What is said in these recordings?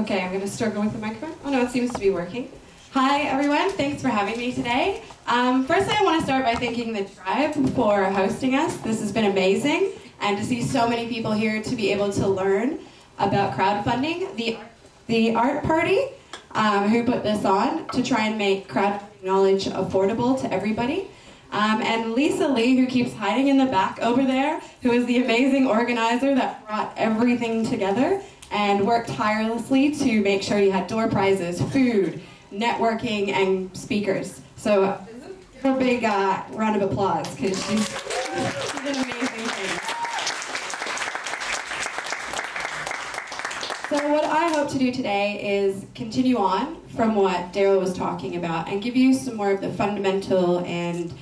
Okay, I'm going to struggle with the microphone. Oh no, it seems to be working. Hi everyone, thanks for having me today. Firstly, I want to start by thanking the tribe for hosting us. This has been amazing, and to see so many people here to be able to learn about crowdfunding. The art party who put this on to try and make crowdfunding knowledge affordable to everybody. And Lisa Lee, who keeps hiding in the back over there, who is the amazing organizer that brought everything together and worked tirelessly to make sure you had door prizes, food, networking, and speakers. So give her a big round of applause, because she's an amazing thing. So what I hope to do today is continue on from what Daryl was talking about and give you some more of the fundamental and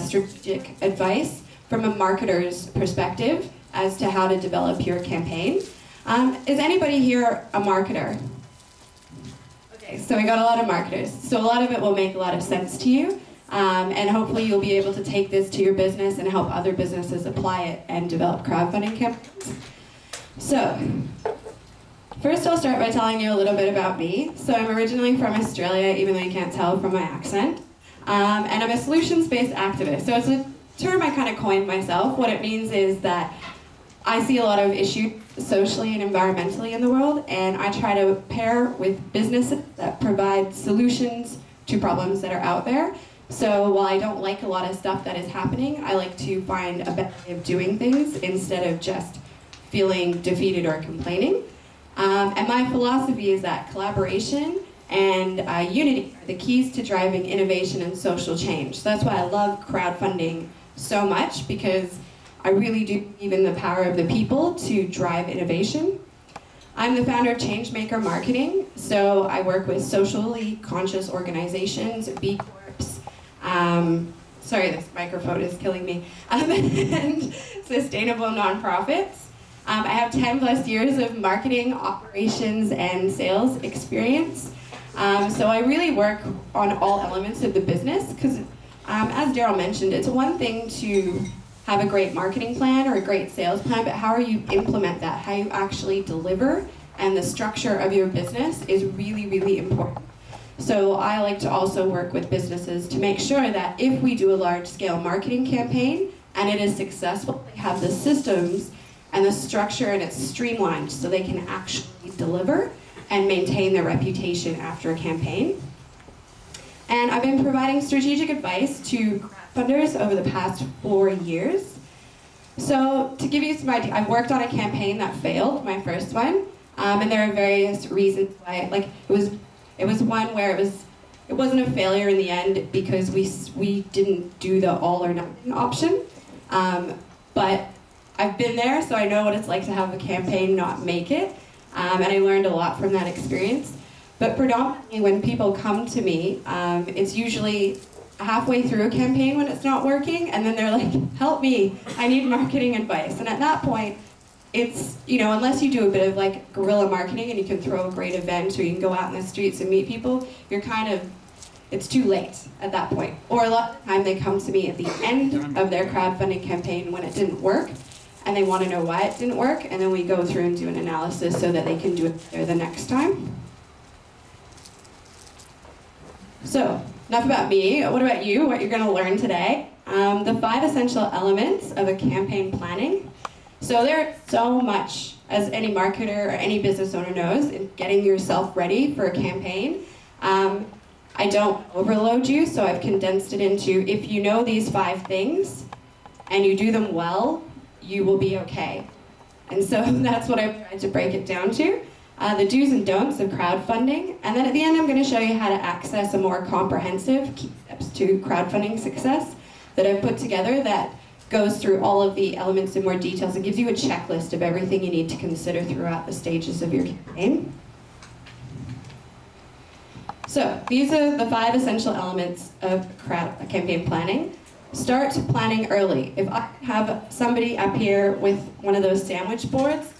strategic advice from a marketer's perspective as to how to develop your campaign. Is anybody here a marketer? Okay, so we got a lot of marketers. So a lot of it will make a lot of sense to you, and hopefully you'll be able to take this to your business and help other businesses apply it and develop crowdfunding campaigns. So first I'll start by telling you a little bit about me. So I'm originally from Australia, even though you can't tell from my accent. And I'm a solutions-based activist. So it's a term I kind of coined myself. What it means is that I see a lot of issues socially and environmentally in the world, and I try to pair with businesses that provide solutions to problems that are out there. So while I don't like a lot of stuff that is happening, I like to find a better way of doing things instead of just feeling defeated or complaining. And my philosophy is that collaboration and unity are the keys to driving innovation and social change. So that's why I love crowdfunding so much, because I really do believe in the power of the people to drive innovation. I'm the founder of Changemaker Marketing, so I work with socially conscious organizations, B Corps. Sorry, this microphone is killing me. And sustainable nonprofits. I have 10 plus years of marketing, operations, and sales experience. So I really work on all elements of the business, because as Daryl mentioned, it's one thing to have a great marketing plan or a great sales plan, but how you implement that, how you actually deliver, and the structure of your business is really, really important. So I like to also work with businesses to make sure that if we do a large-scale marketing campaign and it is successful, they have the systems and the structure, and it's streamlined so they can actually deliver and maintain their reputation after a campaign. And I've been providing strategic advice to funders over the past 4 years. So to give you some idea, I worked on a campaign that failed, my first one, and there are various reasons why. Like it was one where it wasn't a failure in the end because we didn't do the all or nothing option, but I've been there, so I know what it's like to have a campaign not make it, and I learned a lot from that experience. But predominantly when people come to me, it's usually halfway through a campaign when it's not working, and then they're like, help me, I need marketing advice. And at that point, it's, you know, unless you do a bit of like guerrilla marketing and you can throw a great event or you can go out in the streets and meet people, you're kind of, it's too late at that point. Or a lot of the time they come to me at the end of their crowdfunding campaign when it didn't work, and they want to know why it didn't work, and then we go through and do an analysis so that they can do it better the next time. So, enough about me. What about you? What you're going to learn today? The 5 essential elements of a campaign planning. So there's so much, as any marketer or any business owner knows, in getting yourself ready for a campaign. I don't overload you, so I've condensed it into, if you know these 5 things and you do them well, you will be okay. And so that's what I've tried to break it down to. The do's and don'ts of crowdfunding, and then at the end I'm going to show you how to access a more comprehensive key steps to crowdfunding success that I've put together that goes through all of the elements in more detail. So it gives you a checklist of everything you need to consider throughout the stages of your campaign. So these are the 5 essential elements of campaign planning. Start planning early. If I have somebody up here with one of those sandwich boards,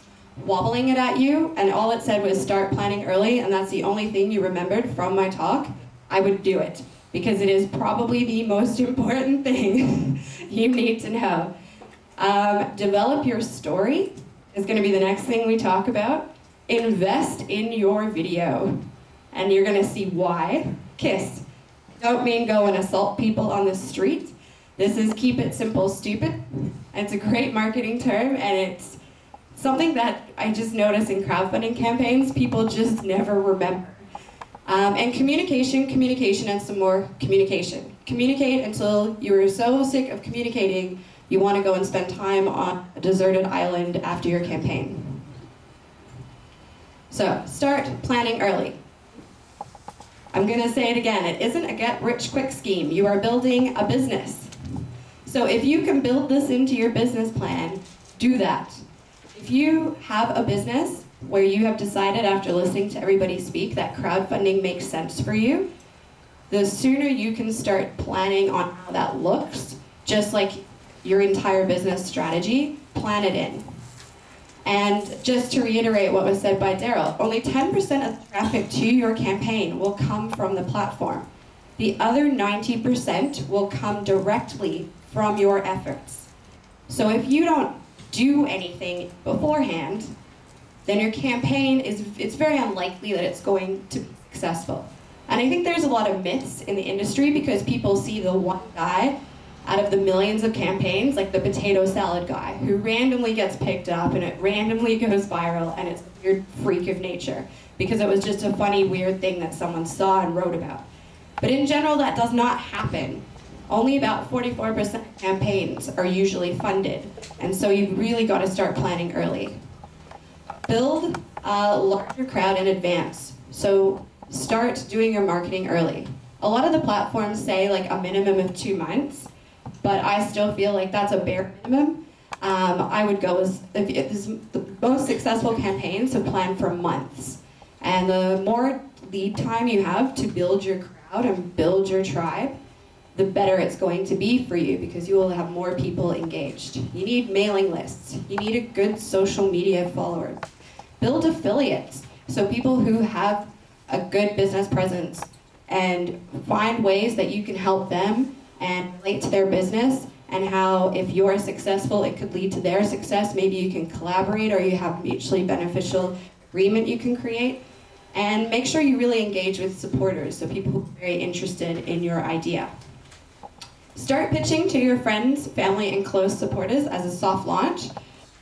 wobbling it at you, and all it said was start planning early, and that's the only thing you remembered from my talk, I would do it, because it is probably the most important thing you need to know. Develop your story is going to be the next thing we talk about. invest in your video, and you're gonna see why. KISS, don't mean go and assault people on the street. This is keep it simple, stupid. It's a great marketing term, and it's something that I just notice in crowdfunding campaigns, people just never remember. And communication, and some more communication. Communicate until you're so sick of communicating, you want to go and spend time on a deserted island after your campaign. So, start planning early. I'm going to say it again, it isn't a get-rich-quick scheme. You are building a business. So if you can build this into your business plan, do that. If you have a business where you have decided after listening to everybody speak that crowdfunding makes sense for you, the sooner you can start planning on how that looks, just like your entire business strategy, plan it in. And just to reiterate what was said by Daryl, only 10% of the traffic to your campaign will come from the platform. The other 90% will come directly from your efforts. So if you don't do anything beforehand, then your campaign it's very unlikely that it's going to be successful. And I think there's a lot of myths in the industry because people see the one guy out of the millions of campaigns, like the potato salad guy, who randomly gets picked up and it randomly goes viral and it's a weird freak of nature because it was just a funny, weird thing that someone saw and wrote about. But in general, that does not happen. Only about 44% of campaigns are usually funded, and so you've really got to start planning early. Build a larger crowd in advance, so start doing your marketing early. A lot of the platforms say like a minimum of 2 months, but I still feel like that's a bare minimum. I would go as, if this is the most successful campaigns, to plan for months. And the more lead time you have to build your crowd and build your tribe, the better it's going to be for you because you will have more people engaged. You need mailing lists. You need a good social media follower. Build affiliates, so people who have a good business presence, and find ways that you can help them and relate to their business and how if you're successful, it could lead to their success. Maybe you can collaborate or you have mutually beneficial agreement you can create. And make sure you really engage with supporters, so people who are very interested in your idea. Start pitching to your friends, family, and close supporters as a soft launch.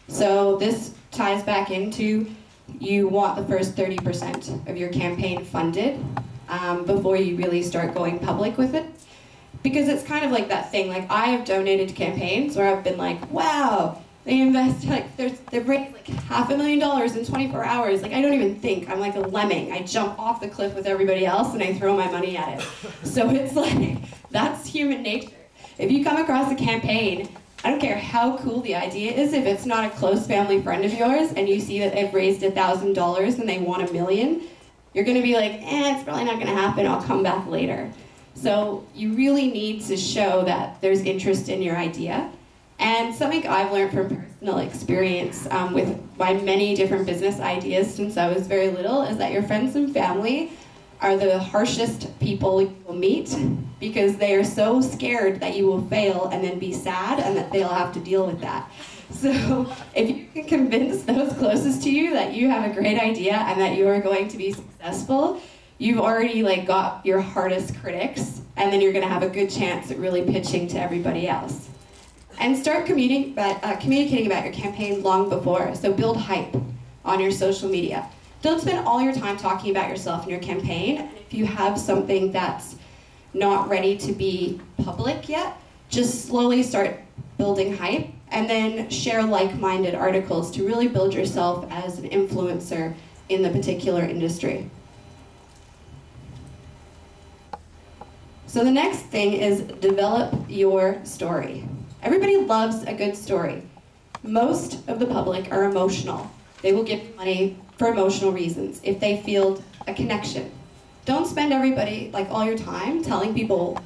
So this ties back into you want the first 30% of your campaign funded before you really start going public with it. Because it's kind of like that thing, like I have donated to campaigns where I've been like, wow, they invest, like they've raised like $500,000 in 24 hours. Like I don't even think, I'm like a lemming. I jump off the cliff with everybody else and I throw my money at it. So it's like, that's human nature. If you come across a campaign, I don't care how cool the idea is, if it's not a close family friend of yours and you see that they've raised $1,000 and they want $1 million, you're gonna be like, it's probably not gonna happen, I'll come back later. So you really need to show that there's interest in your idea. And something I've learned from personal experience with my many different business ideas since I was very little is that your friends and family are the harshest people you will meet because they are so scared that you will fail and then be sad and that they'll have to deal with that. So if you can convince those closest to you that you have a great idea and that you are going to be successful, you've already like got your hardest critics, and then you're gonna have a good chance at really pitching to everybody else. And start communicating about your campaign long before, so build hype on your social media. Don't spend all your time talking about yourself and your campaign. And if you have something that's not ready to be public yet, just slowly start building hype, and then share like-minded articles to really build yourself as an influencer in the particular industry. So the next thing is develop your story. Everybody loves a good story. Most of the public are emotional. They will give money for emotional reasons if they feel a connection. Don't spend all your time telling people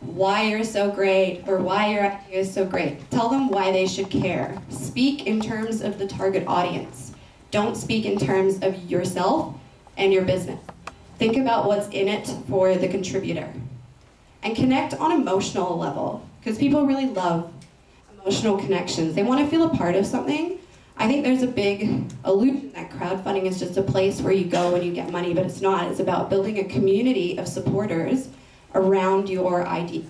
why you're so great or why your idea is so great. Tell them why they should care. Speak in terms of the target audience. Don't speak in terms of yourself and your business. Think about what's in it for the contributor. And connect on emotional level, because people really love emotional connections. They want to feel a part of something, I think there's a big illusion that crowdfunding is just a place where you go and you get money, but it's not. It's about building a community of supporters around your idea.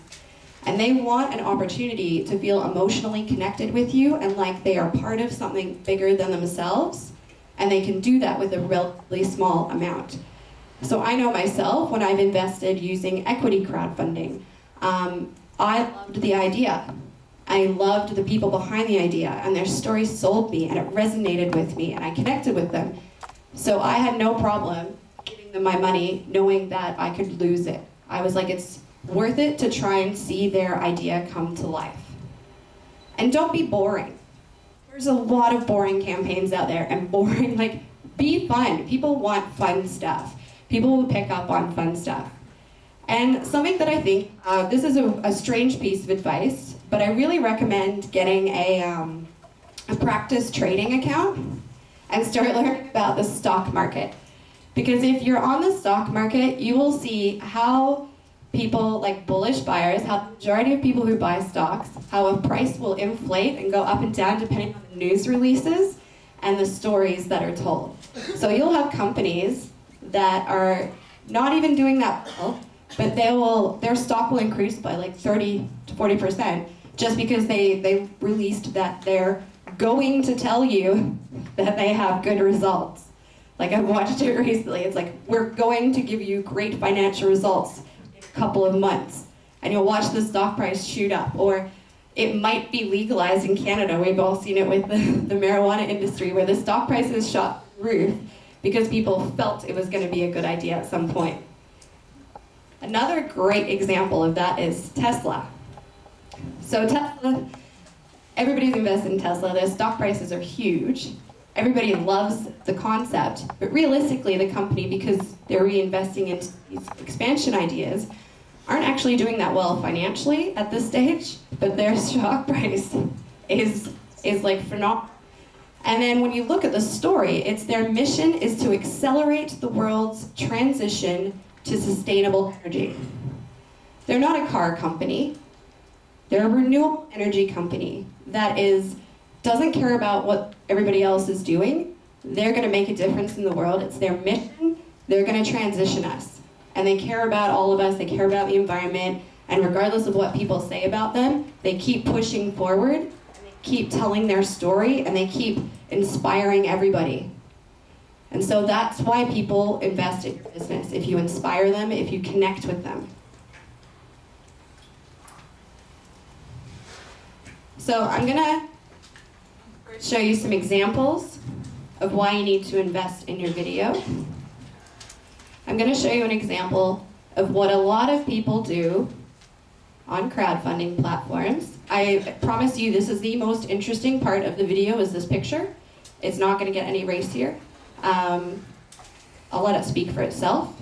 And they want an opportunity to feel emotionally connected with you and like they are part of something bigger than themselves, and they can do that with a relatively small amount. So I know myself, when I've invested using equity crowdfunding, I loved the idea. I loved the people behind the idea, and their story sold me, and it resonated with me, and I connected with them. So I had no problem giving them my money, knowing that I could lose it. I was like, it's worth it to try and see their idea come to life. And don't be boring. There's a lot of boring campaigns out there, and boring, like, be fun. People want fun stuff. People will pick up on fun stuff. And something that I think, this is a strange piece of advice, but I really recommend getting a practice trading account and start learning about the stock market. Because if you're on the stock market, you will see how people, like bullish buyers, how the majority of people who buy stocks, how a price will inflate and go up and down depending on the news releases and the stories that are told. So you'll have companies that are not even doing that well, but they will, their stock will increase by like 30 to 40% just because they released that they're going to tell you that they have good results. Like, I've watched it recently. It's like, we're going to give you great financial results in a couple of months, and you'll watch the stock price shoot up. Or it might be legalized in Canada. We've all seen it with the marijuana industry, where the stock prices shot through the roof because people felt it was going to be a good idea at some point. Another great example of that is Tesla. So Tesla, everybody's invested in Tesla. Their stock prices are huge. Everybody loves the concept, but realistically the company, because they're reinvesting into these expansion ideas, aren't actually doing that well financially at this stage, but their stock price is like phenomenal. And then when you look at the story, it's their mission is to accelerate the world's transition to sustainable energy. They're not a car company. They're a renewable energy company that doesn't care about what everybody else is doing. They're gonna make a difference in the world. It's their mission. They're gonna transition us. And they care about all of us. They care about the environment. And regardless of what people say about them, they keep pushing forward, and they keep telling their story, and they keep inspiring everybody. And so that's why people invest in your business, if you inspire them, if you connect with them. So I'm gonna show you some examples of why you need to invest in your video. I'm gonna show you an example of what a lot of people do on crowdfunding platforms. I promise you, this is the most interesting part of the video, is this picture. It's not gonna get any racier. I'll let it speak for itself.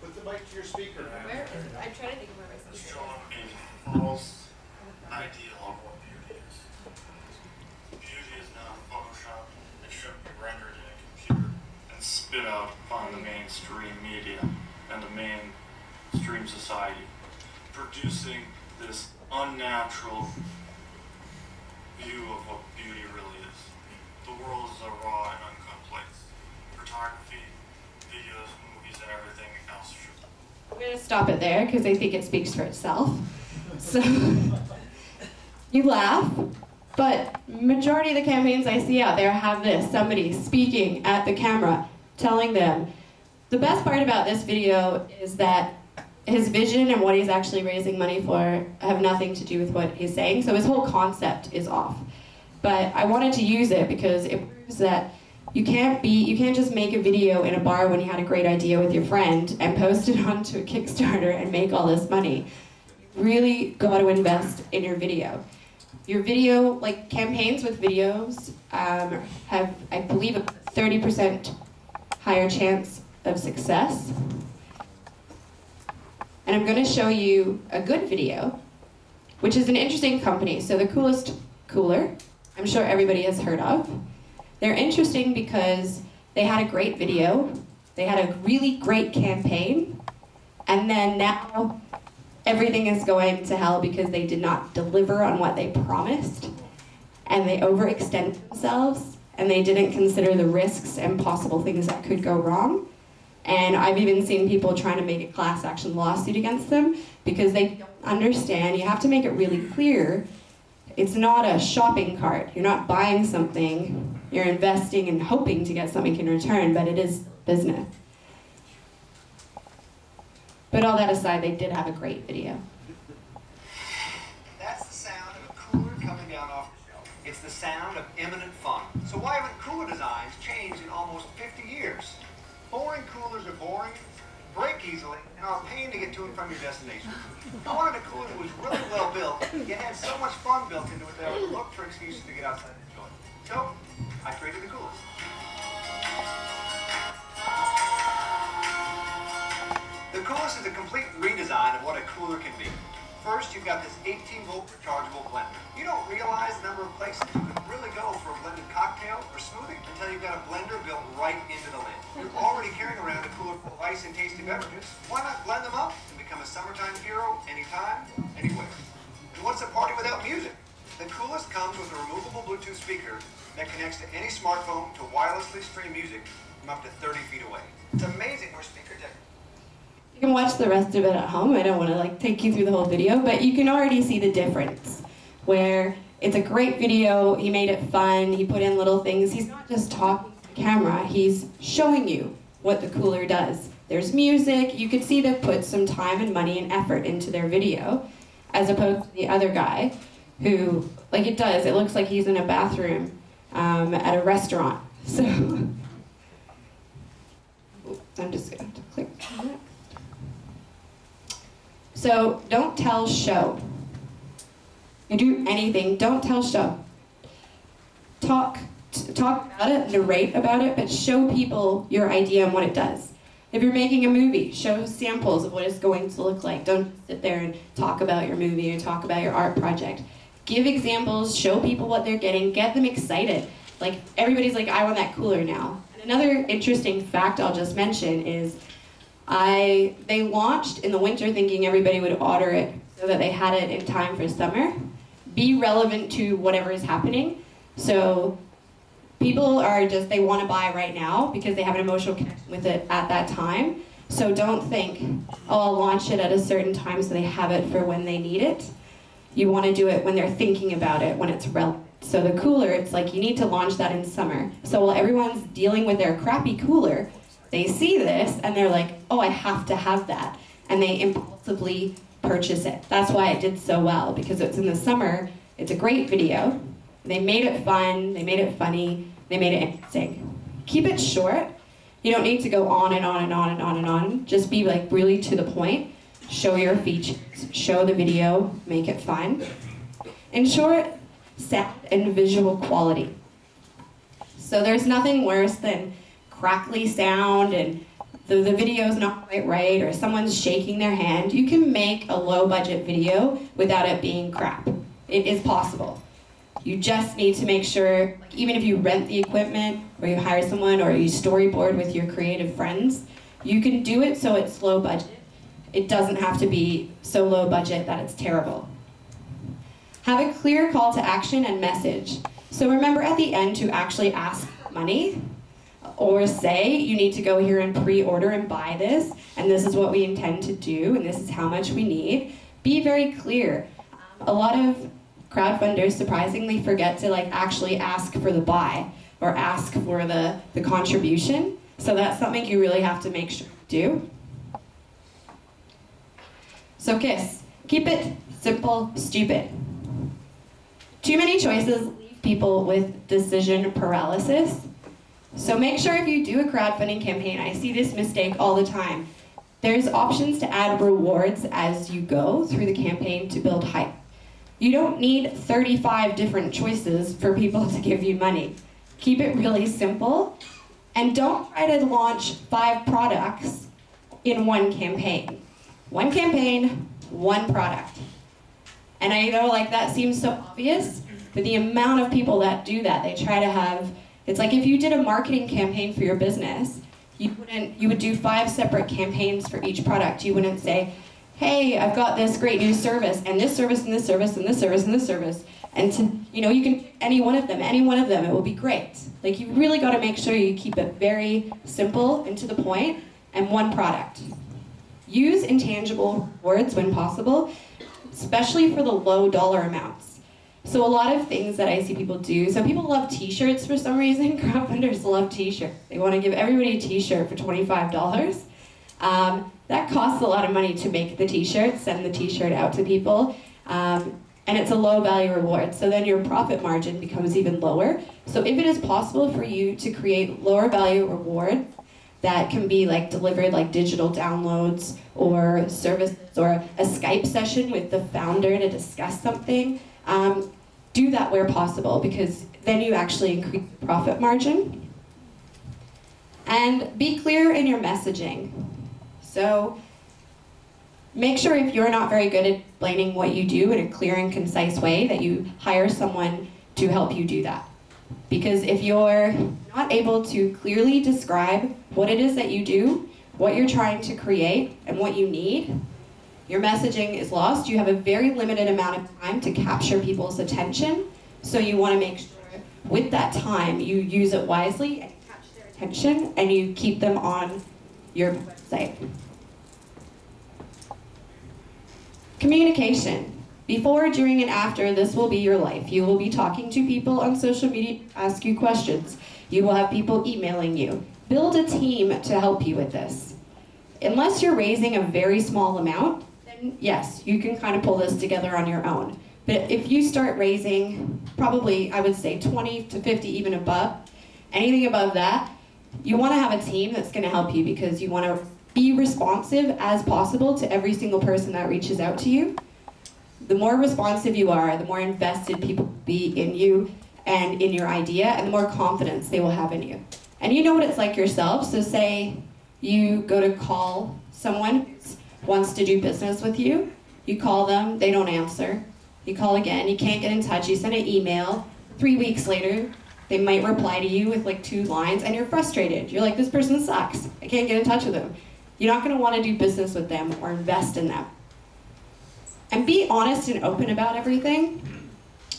Put the mic to your speaker. Where is it? I'm trying to think of where my speaker is. It's a false ideal of what beauty is. Beauty is not Photoshop. It should be rendered in spit out upon the mainstream media and the mainstream society, producing this unnatural view of what beauty really is. The world is a raw and uncut place. Photography, videos, movies, and everything else should. I'm going to stop it there because I think it speaks for itself. So you laugh. But majority of the campaigns I see out there have this, somebody speaking at the camera, telling them. The best part about this video is that his vision and what he's actually raising money for have nothing to do with what he's saying, so his whole concept is off. But I wanted to use it because it proves that you can't just make a video in a bar when you had a great idea with your friend and post it onto a Kickstarter and make all this money. You really got to invest in your video. Your video, like campaigns with videos, have, I believe, a 30% higher chance of success. And I'm going to show you a good video, which is an interesting company. So the Coolest Cooler, I'm sure everybody has heard of. They're interesting because they had a great video, they had a really great campaign, and then now everything is going to hell because they did not deliver on what they promised, and they overextended themselves, and they didn't consider the risks and possible things that could go wrong. And I've even seen people trying to make a class action lawsuit against them because they don't understand. You have to make it really clear. It's not a shopping cart. You're not buying something. You're investing and hoping to get something in return, but it is business. But all that aside, they did have a great video. That's the sound of a cooler coming down off the shelf. It's the sound of imminent fun. So why haven't cooler designs changed in almost 50 years? Boring coolers are boring, break easily, and are a pain to get to and from your destination. I wanted a cooler that was really well built, yet had so much fun built into it that I would look for excuses to get outside and enjoy it. So, I created the Coolest. The Coolest is a complete redesign of what a cooler can be. First, you've got this 18-volt rechargeable blender. You don't realize the number of places you can really go for a blended cocktail or smoothie until you've got a blender built right into the lid. You're already carrying around a cooler full of ice and tasty beverages. Why not blend them up and become a summertime hero anytime, anywhere? And what's a party without music? The Coolest comes with a removable Bluetooth speaker that connects to any smartphone to wirelessly stream music from up to 30 feet away. It's amazing where speaker tech. You can watch the rest of it at home. I don't want to take you through the whole video, but you can already see the difference where it's a great video. He made it fun. He put in little things. He's not just talking to the camera. He's showing you what the cooler does. There's music. You can see they've put some time and money and effort into their video as opposed to the other guy who, it looks like he's in a bathroom at a restaurant. So I'm just going to have to click on that. So don't tell, show. You do anything, don't tell, show. Talk about it, narrate about it, but show people your idea and what it does. If you're making a movie, show samples of what it's going to look like. Don't sit there and talk about your movie or talk about your art project. Give examples, show people what they're getting, get them excited. Everybody's I want that cooler now. And another interesting fact I'll just mention is they launched in the winter thinking everybody would order it so that they had it in time for summer. Be relevant to whatever is happening. So people they want to buy right now because they have an emotional connection with it at that time. So don't think, I'll launch it at a certain time so they have it for when they need it. You want to do it when they're thinking about it, when it's relevant. So the cooler, you need to launch that in summer. So while everyone's dealing with their crappy cooler, they see this and they're like, oh, I have to have that. And they impulsively purchase it. That's why it did so well, because it's in the summer. It's a great video. They made it fun. They made it funny. They made it interesting. Keep it short. You don't need to go on and on and on and on and on. Just be really to the point. Show your features. Show the video. Make it fun. In short, sound and visual quality. So there's nothing worse than crackly sound and the video's not quite right or someone's shaking their hand. You can make a low budget video without it being crap. It is possible. You just need to make sure, even if you rent the equipment or you hire someone or you storyboard with your creative friends, you can do it so it's low budget. It doesn't have to be so low budget that it's terrible. Have a clear call to action and message. So remember at the end to actually ask for money. Or say, you need to go here and pre-order and buy this, and this is what we intend to do, and this is how much we need. Be very clear. A lot of crowdfunders surprisingly forget to actually ask for the buy or ask for the contribution. So that's something you really have to make sure you do. So KISS. Keep it simple, stupid. Too many choices leave people with decision paralysis. So make sure if you do a crowdfunding campaign, I see this mistake all the time. There's options to add rewards as you go through the campaign to build hype. You don't need 35 different choices for people to give you money. Keep it really simple, and don't try to launch 5 products in one campaign. One campaign, one product. And I know that seems so obvious, but the amount of people that do that, they try to have It's like if you did a marketing campaign for your business, you would do 5 separate campaigns for each product. You wouldn't say, hey, I've got this great new service, and this service, and this service, and this service, and this service. And you can pick any one of them, it will be great. Like, you really got to make sure you keep it very simple and to the point, and one product. Use intangible words when possible, especially for the low dollar amounts. So a lot of things that I see people do, so people love t-shirts for some reason. Crowdfunders love t-shirts. They want to give everybody a t-shirt for $25. That costs a lot of money to make the t-shirt, send the t-shirt out to people, and it's a low value reward. So then your profit margin becomes even lower. So if it is possible for you to create lower value rewards that can be like delivered like digital downloads or services or a Skype session with the founder to discuss something, do that where possible, because then you actually increase the profit margin. And be clear in your messaging. So make sure if you're not very good at explaining what you do in a clear and concise way that you hire someone to help you do that. Because if you're not able to clearly describe what it is that you do, what you're trying to create, and what you need, your messaging is lost. You have a very limited amount of time to capture people's attention, so you want to make sure with that time you use it wisely and capture their attention, and you keep them on your website. Communication. Before, during, and after, this will be your life. You will be talking to people on social media to ask you questions. You will have people emailing you. Build a team to help you with this. Unless you're raising a very small amount, then yes, you can kind of pull this together on your own. But if you start raising probably, I would say 20 to 50, even above, anything above that, you want to have a team that's going to help you, because you want to be responsive as possible to every single person that reaches out to you. The more responsive you are, the more invested people will be in you and in your idea, and the more confidence they will have in you. And you know what it's like yourself, so say you go to call someone who wants to do business with you. You call them, they don't answer. You call again, you can't get in touch, you send an email. 3 weeks later, they might reply to you with like 2 lines, and you're frustrated. You're like, this person sucks, I can't get in touch with them. You're not going to want to do business with them or invest in them. And be honest and open about everything.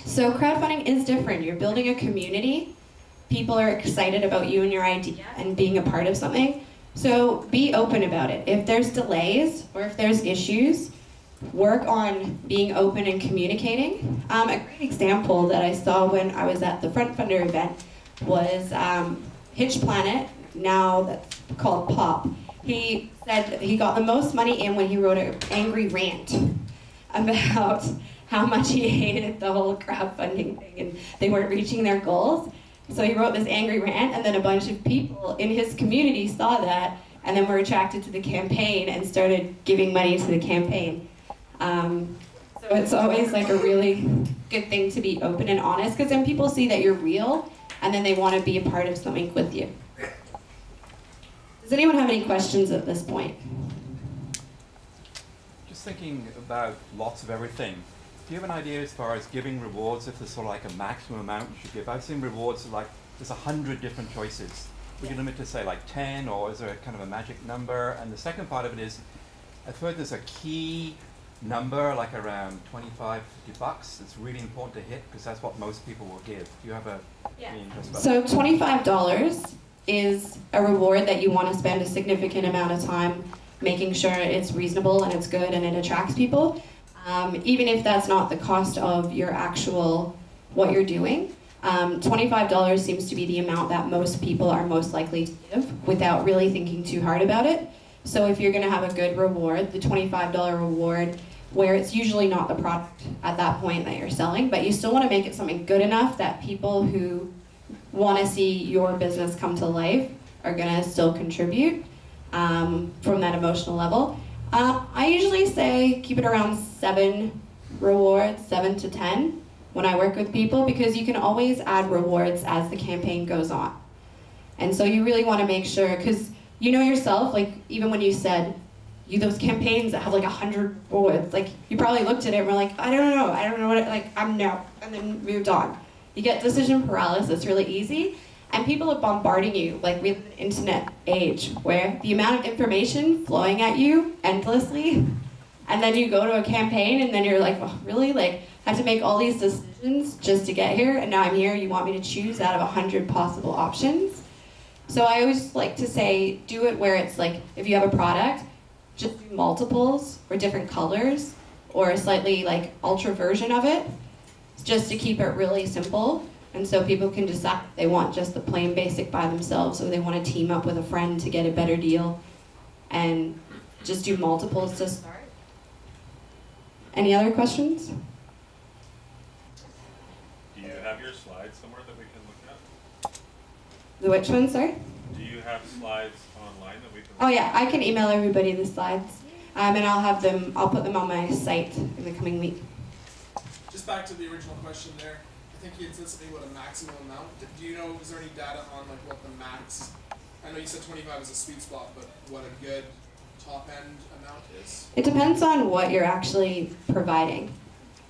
So crowdfunding is different. You're building a community. People are excited about you and your idea and being a part of something. So be open about it. If there's delays or if there's issues, work on being open and communicating. A great example that I saw when I was at the FrontFunder event was Hitch Planet, now that's called Pop. He said that he got the most money in when he wrote an angry rant about how much he hated the whole crowdfunding thing and they weren't reaching their goals. So he wrote this angry rant, and then a bunch of people in his community saw that and then were attracted to the campaign and started giving money to the campaign. So it's always like a really good thing to be open and honest, because then people see that you're real and then they want to be a part of something with you. Does anyone have any questions at this point? Just thinking about lots of everything. Do you have an idea as far as giving rewards, if there's sort of like a maximum amount you should give? I've seen rewards like there's 100 different choices. Would you limit to say like 10, or is there a kind of a magic number? And the second part of it is, I've heard there's a key number like around $25, $50. It's really important to hit because that's what most people will give. Do you have a any interest about that? So $25 is a reward that you want to spend a significant amount of time making sure it's reasonable and it's good and it attracts people. Even if that's not the cost of your actual, what you're doing, $25 seems to be the amount that most people are most likely to give without really thinking too hard about it. So if you're going to have a good reward, the $25 reward, where it's usually not the product at that point that you're selling, but you still want to make it something good enough that people who want to see your business come to life are going to still contribute from that emotional level. I usually say keep it around 7 rewards, 7 to 10, when I work with people, because you can always add rewards as the campaign goes on. And so you really want to make sure, because you know yourself, like even when you said, those campaigns that have like 100 rewards, like you probably looked at it and were like, I don't know what, I'm no, and then moved on. You get decision paralysis really easy. And people are bombarding you, like we live in the internet age, where the amount of information flowing at you endlessly, and then you go to a campaign and then you're like, oh, really? Like, I have to make all these decisions just to get here, and now I'm here, you want me to choose out of 100 possible options? So I always like to say, do it where it's like, if you have a product, just do multiples or different colors or a slightly like ultra version of it, just to keep it really simple. And so people can decide if they want just the plain basic by themselves, or they want to team up with a friend to get a better deal, and just do multiples to start. Any other questions? Do you have your slides somewhere that we can look at? The which one, sorry? Do you have slides online that we can look at? Oh yeah, I can email everybody the slides. And I'll put them on my site in the coming week. Just back to the original question there. I think you had said something about a maximum amount. Do you know, is there any data on like what the max, I know you said 25 is a sweet spot, but what a good top end amount is? It depends on what you're actually providing. Right.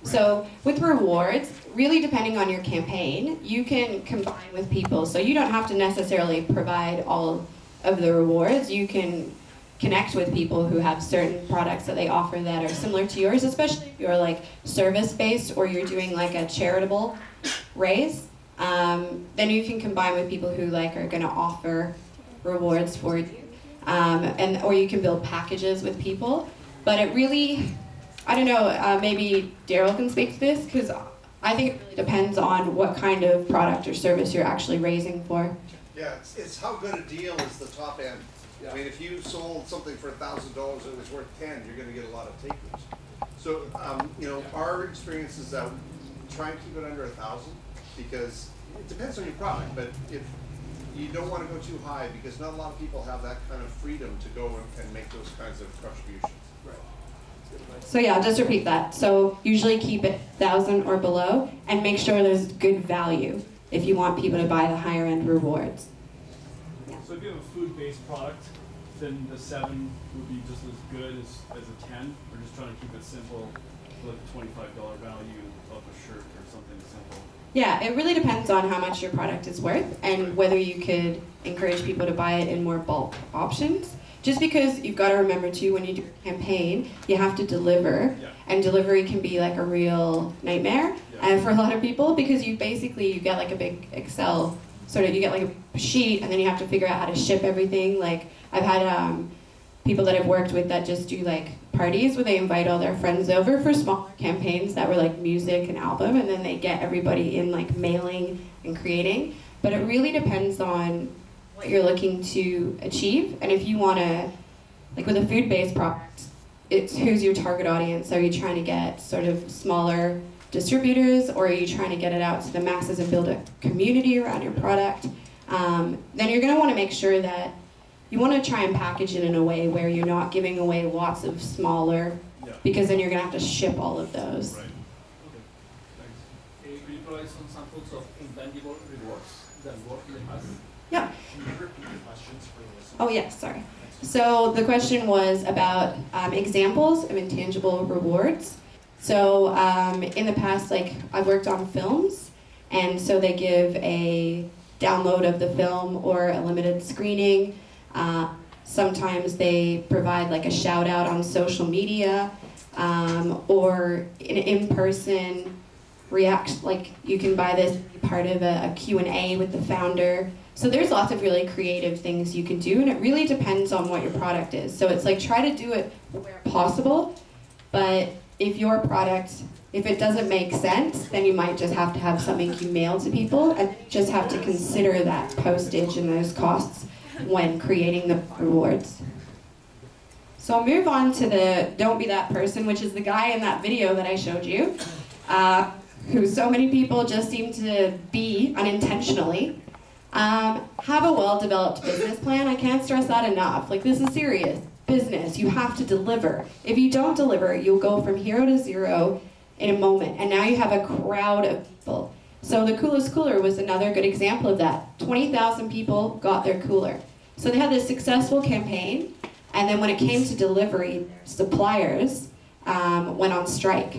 So with rewards, really depending on your campaign, you can combine with people. So you don't have to necessarily provide all of the rewards. You can connect with people who have certain products that they offer that are similar to yours, especially if you're like service-based or you're doing like a charitable raise. Then you can combine with people who like are gonna offer rewards for you. Or you can build packages with people. But it really, I don't know, maybe Daryl can speak to this, because I think it really depends on what kind of product or service you're actually raising for. Yeah, it's how good a deal is the top end. Yeah. I mean, if you sold something for $1,000 that was worth 10, you're going to get a lot of takers. So, our experience is that we try and keep it under 1,000, because it depends on your product. But if you don't want to go too high, because not a lot of people have that kind of freedom to go and make those kinds of contributions. Right. So yeah, I'll just repeat that. So usually keep it 1,000 or below, and make sure there's good value if you want people to buy the higher end rewards. So if you have a food-based product, then the 7 would be just as good as a 10. We're just trying to keep it simple, like a $25 value of a shirt or something simple. Yeah, it really depends on how much your product is worth and whether you could encourage people to buy it in more bulk options. Just because you've got to remember too, when you do a campaign, you have to deliver, and delivery can be like a real nightmare for a lot of people, because you get like a big Excel sort of, you get like a sheet, and then you have to figure out how to ship everything. Like, I've had people that I've worked with that just do like parties where they invite all their friends over for smaller campaigns that were like music and album, and then they get everybody in like mailing and creating. But it really depends on what you're looking to achieve. And if you want to, like with a food-based product, it's who's your target audience. Are you trying to get sort of smaller distributors, or are you trying to get it out to the masses and build a community around your product? Then you're going to want to make sure that you want to try and package it in a way where you're not giving away lots of smaller, because then you're going to have to ship all of those. Right. Okay. Thanks. Can you provide some samples of intangible rewards that work with us? Yeah. Can you repeat the questions for us? Oh, yes, yeah, sorry. So the question was about examples of intangible rewards. So in the past, like I've worked on films, and so they give a download of the film or a limited screening. Sometimes they provide like a shout out on social media, or an in-person reaction, like you can buy this part of a Q&A with the founder. So there's lots of really creative things you can do, and it really depends on what your product is. So it's like, try to do it where possible, but if your product, if it doesn't make sense, then you might just have to have something you mail to people, and just have to consider that postage and those costs when creating the rewards. So I'll move on to the don't be that person, which is the guy in that video that I showed you, who so many people just seem to be unintentionally. Have a well-developed business plan. I can't stress that enough. Like, this is serious business. You have to deliver. If you don't deliver, you'll go from hero to zero in a moment. And now you have a crowd of people. So the Coolest Cooler was another good example of that. 20,000 people got their cooler. So they had this successful campaign, and then when it came to delivery, suppliers went on strike.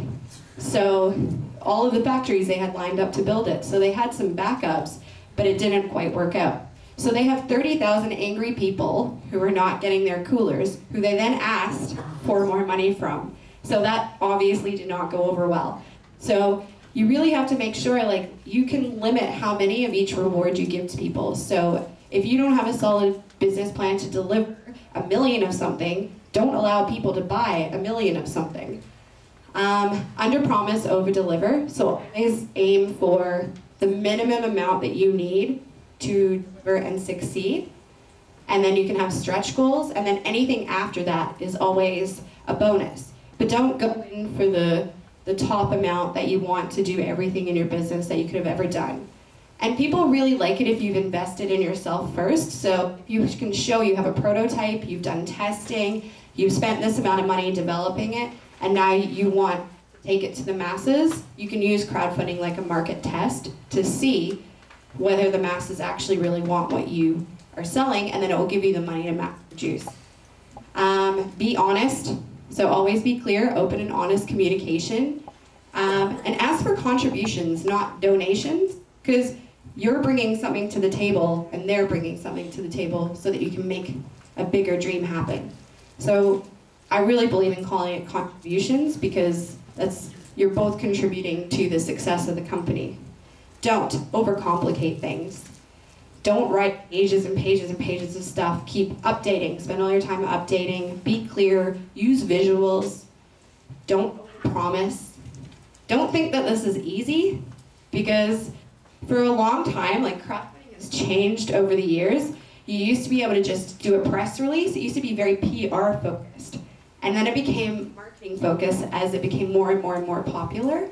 So all of the factories they had lined up to build it. So they had some backups, but it didn't quite work out. So they have 30,000 angry people who are not getting their coolers, who they then asked for more money from. So that obviously did not go over well. So you really have to make sure, like, you can limit how many of each reward you give to people. So if you don't have a solid business plan to deliver 1 million of something, don't allow people to buy 1 million of something. Under promise, over deliver. So always aim for the minimum amount that you need to deliver and succeed. And then you can have stretch goals, and then anything after that is always a bonus. But don't go in for the top amount that you want to do everything in your business that you could have ever done. And people really like it if you've invested in yourself first. So you can show you have a prototype, you've done testing, you've spent this amount of money developing it, and now you want to take it to the masses. You can use crowdfunding like a market test to see whether the masses actually really want what you are selling, and then it will give you the money to mass produce. Be honest. So always be clear, open and honest communication. And ask for contributions, not donations, because you're bringing something to the table and they're bringing something to the table so that you can make a bigger dream happen. So I really believe in calling it contributions, because you're both contributing to the success of the company. Don't overcomplicate things. Don't write pages and pages and pages of stuff. Keep updating, spend all your time updating, be clear, use visuals, don't promise. Don't think that this is easy, because for a long time, like, crowdfunding has changed over the years. You used to be able to just do a press release. It used to be very PR focused. And then it became marketing focused as it became more and more and more popular.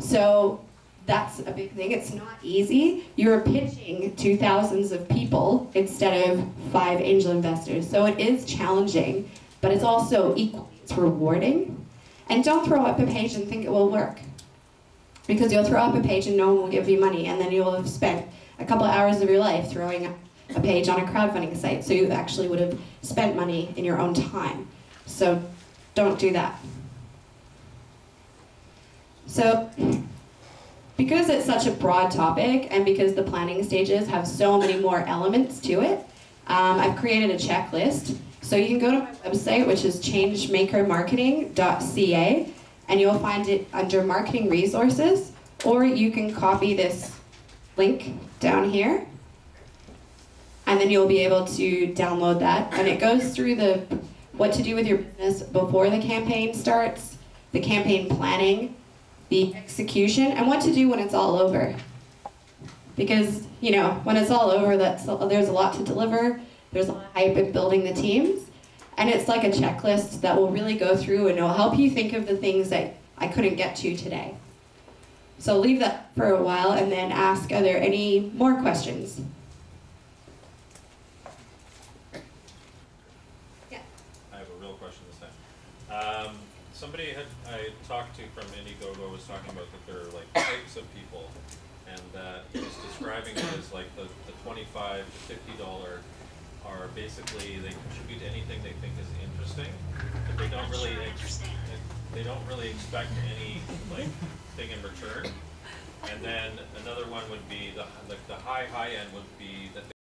So that's a big thing. It's not easy. You're pitching to thousands of people instead of 5 angel investors. So it is challenging, but it's also equally rewarding. And don't throw up a page and think it will work, because you'll throw up a page and no one will give you money, and then you'll have spent a couple hours of your life throwing up a page on a crowdfunding site, so you actually would have spent money in your own time. So don't do that. So because it's such a broad topic, and because the planning stages have so many more elements to it, I've created a checklist. So you can go to my website, which is changemakermarketing.ca, and you'll find it under marketing resources, or you can copy this link down here, and then you'll be able to download that. And it goes through the what to do with your business before the campaign starts, the campaign planning, the execution, and what to do when it's all over. Because, you know, when it's all over, there's a lot to deliver, there's a lot of hype in building the teams, and it's like a checklist that will really go through, and it'll help you think of the things that I couldn't get to today. So leave that for a while and then ask, are there any more questions? Somebody I talked to from Indiegogo was talking about that there are, like, types of people, and that he was describing it as, like, the $25 to $50 are basically, they contribute to anything they think is interesting, but they don't really expect any, like, thing in return. And then another one would be the high end would be that